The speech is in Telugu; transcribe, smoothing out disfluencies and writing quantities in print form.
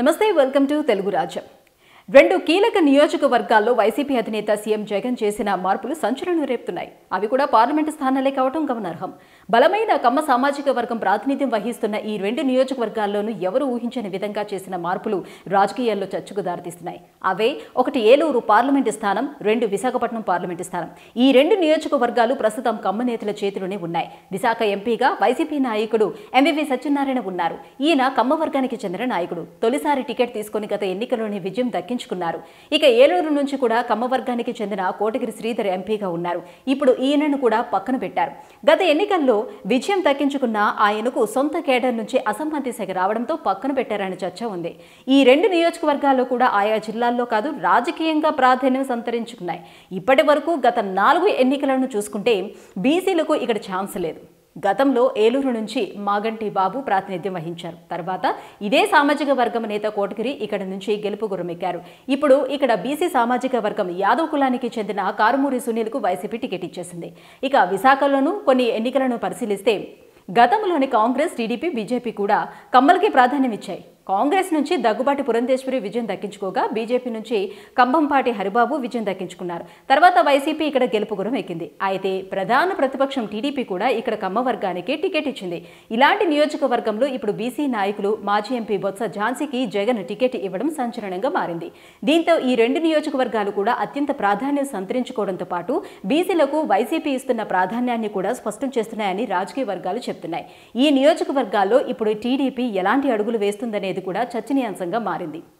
నమస్తే వెల్కమ్ టు తెలుగు రాజ్యం రెండు కీలక నియోజకవర్గాల్లో వైసీపీ అధినేత సీఎం జగన్ చేసిన మార్పులు సంచలనం రేపుతున్నాయి అవి కూడా పార్లమెంట్ స్థానాలే కావడం గమనార్హం బలమైన కమ్మ సామాజిక వర్గం ప్రాతినిధ్యం వహిస్తున్న ఈ రెండు నియోజకవర్గాల్లోనూ ఎవరు ఊహించని విధంగా చేసిన మార్పులు రాజకీయాల్లో చర్చకు దారితీస్తున్నాయి అవే ఒకటి ఏలూరు పార్లమెంట్ స్థానం రెండు విశాఖపట్నం పార్లమెంట్ స్థానం ఈ రెండు నియోజకవర్గాలు ప్రస్తుతం కమ్మ నేతల చేతిలోనే ఉన్నాయి విశాఖ ఎంపీగా వైసీపీ నాయకుడు ఎంవివి సత్యనారాయణ ఉన్నారు ఈయన కమ్మ వర్గానికి చెందిన నాయకుడు తొలిసారి టికెట్ తీసుకొని గత ఎన్నికల్లోనే విజయం దక్కించుకున్నారు ఇక ఏలూరు నుంచి కూడా కమ్మ వర్గానికి చెందిన కోటగిరి శ్రీధర్ ఎంపీగా ఉన్నారు ఇప్పుడు ఈయనను కూడా పక్కన పెట్టారు గత ఎన్నికల్లో విజయం దక్కించుకున్న ఆయనకు సొంత కేడర్ నుంచి అసంబంధి శాఖ రావడంతో పక్కన పెట్టారని చర్చ ఉంది ఈ రెండు నియోజకవర్గాల్లో కూడా ఆయా జిల్లాల్లో కాదు రాజకీయంగా ప్రాధాన్యం సంతరించుకున్నాయి ఇప్పటివరకు గత 4 ఎన్నికలను చూసుకుంటే బీసీలకు ఇక్కడ ఛాన్స్ లేదు గతంలో ఏలూరు నుంచి మాగంటి బాబు ప్రాతినిధ్యం వహించారు తర్వాత ఇదే సామాజిక వర్గం నేత కోటగిరి ఇక్కడ నుంచి గెలుపు గురమెక్కారు ఇప్పుడు ఇక్కడ బీసీ సామాజిక వర్గం యాదవ్ కులానికి చెందిన కారుమూరి సునీల్కు వైసీపీ టికెట్ ఇచ్చేసింది ఇక విశాఖలోనూ కొన్ని ఎన్నికలను పరిశీలిస్తే గతంలోని కాంగ్రెస్ టీడీపీ బీజేపీ కూడా కమ్మలకి ప్రాధాన్యం ఇచ్చాయి కాంగ్రెస్ నుంచి దగ్గుబాటి పురంధేశ్వరి విజయం దక్కించుకోగా బీజేపీ నుంచి కంభంపాటి హరిబాబు విజయం దక్కించుకున్నారు తర్వాత వైసీపీ ఇక్కడ గెలుపుగురం ఎక్కింది అయితే ప్రధాన ప్రతిపక్షం టీడీపీ కూడా ఇక్కడ కమ్మ వర్గానికి టికెట్ ఇచ్చింది ఇలాంటి నియోజకవర్గంలో ఇప్పుడు బీసీ నాయకులు మాజీ ఎంపీ బొత్స ఝాన్సీకి జగన్ టికెట్ ఇవ్వడం సంచలనంగా మారింది దీంతో ఈ రెండు నియోజకవర్గాలు కూడా అత్యంత ప్రాధాన్యం సంతరించుకోవడంతో పాటు బీసీలకు వైసీపీ ఇస్తున్న ప్రాధాన్యాన్ని కూడా స్పష్టం చేస్తున్నాయని రాజకీయ వర్గాలు చెప్తున్నాయి ఈ నియోజకవర్గాల్లో ఇప్పుడు టీడీపీ ఎలాంటి అడుగులు వేస్తుందనే ఇది కూడా చర్చనీయాంశంగా మారింది